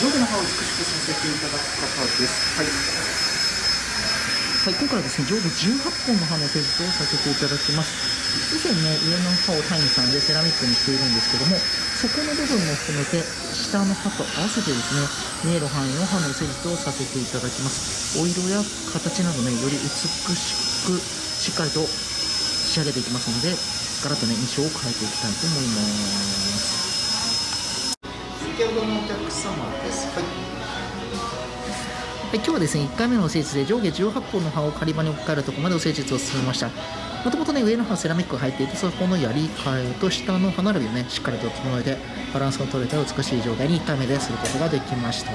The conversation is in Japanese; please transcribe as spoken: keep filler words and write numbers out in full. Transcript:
上下の歯を美しくさせていただく方です。はい。はい、今回はですね、上下じゅうはっぽんの歯の施術をさせていただきます。以前ね、上の歯をタイムさんでセラミックにしているんですけども、そこの部分も含めて下の歯と合わせてですね、見える範囲の歯の施術をさせていただきます。お色や形などね、より美しくしっかりと仕上げていきますので、ガラッとね、印象を変えていきたいと思います。先ほどのお客様です。はいはい、今日はですね、いっかいめのお施術で上下じゅうはっぽんの歯を仮歯に置き換えるところまでお施術を進めました。もともとね、上の歯セラミックが入っていて、そこのやり替えと下の歯並びをね、しっかりと整えて、バランスを取れた美しい状態にいっかいめですることができました。